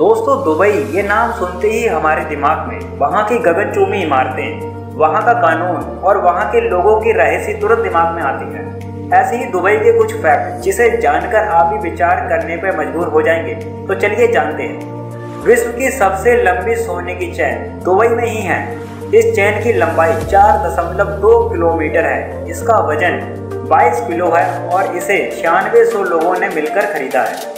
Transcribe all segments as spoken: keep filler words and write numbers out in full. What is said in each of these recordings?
दोस्तों दुबई ये नाम सुनते ही हमारे दिमाग में वहाँ की गगनचुंबी इमारतें, वहाँ का कानून और वहाँ के लोगों की रहस्य तुरंत दिमाग में आती है। ऐसे ही दुबई के कुछ फैक्ट जिसे जानकर आप भी विचार करने पर मजबूर हो जाएंगे। तो चलिए जानते हैं। विश्व की सबसे लंबी सोने की चैन दुबई में ही है। इस चैन की लंबाई चार दशमलव दो किलोमीटर है। इसका वजन बाईस किलो है और इसे छियानवे सौ लोगों ने मिलकर खरीदा है।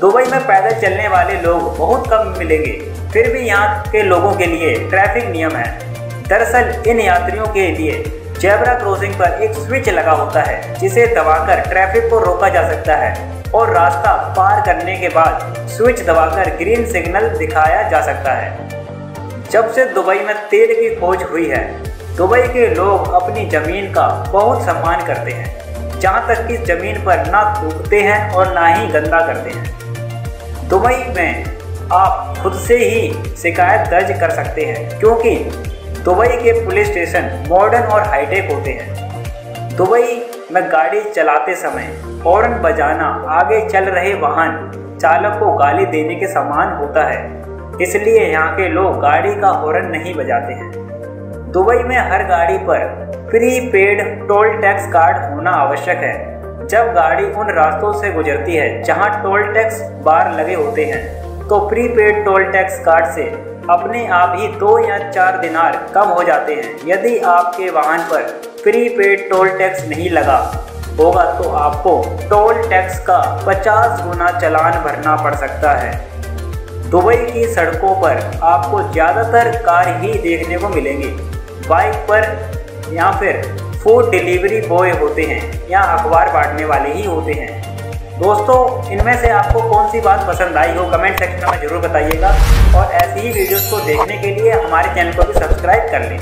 दुबई में पैदल चलने वाले लोग बहुत कम मिलेंगे, फिर भी यहाँ के लोगों के लिए ट्रैफिक नियम है। दरअसल इन यात्रियों के लिए जेब्रा क्रॉसिंग पर एक स्विच लगा होता है जिसे दबाकर ट्रैफिक को रोका जा सकता है और रास्ता पार करने के बाद स्विच दबाकर ग्रीन सिग्नल दिखाया जा सकता है। जब से दुबई में तेल की खोज हुई है, दुबई के लोग अपनी ज़मीन का बहुत सम्मान करते हैं, जहाँ तक कि ज़मीन पर ना थूकते हैं और ना ही गंदा करते हैं। दुबई में आप खुद से ही शिकायत दर्ज कर सकते हैं क्योंकि दुबई के पुलिस स्टेशन मॉडर्न और हाईटेक होते हैं। दुबई में गाड़ी चलाते समय हॉर्न बजाना आगे चल रहे वाहन चालक को गाली देने के समान होता है, इसलिए यहाँ के लोग गाड़ी का हॉर्न नहीं बजाते हैं। दुबई में हर गाड़ी पर prepaid toll tax card होना आवश्यक है। जब गाड़ी उन रास्तों से गुजरती है जहां टोल टैक्स बार लगे होते हैं, तो प्रीपेड टोल टैक्स कार्ड से अपने आप ही दो या चार दिनार कम हो जाते हैं। यदि आपके वाहन पर प्रीपेड टोल टैक्स नहीं लगा होगा तो आपको टोल टैक्स का पचास गुना चालान भरना पड़ सकता है। दुबई की सड़कों पर आपको ज़्यादातर कार ही देखने को मिलेंगी। बाइक पर या फिर फूड डिलीवरी बॉय होते हैं या अखबार बांटने वाले ही होते हैं। दोस्तों इनमें से आपको कौन सी बात पसंद आई हो कमेंट सेक्शन में ज़रूर बताइएगा और ऐसी ही वीडियोस को देखने के लिए हमारे चैनल को भी सब्सक्राइब कर लें।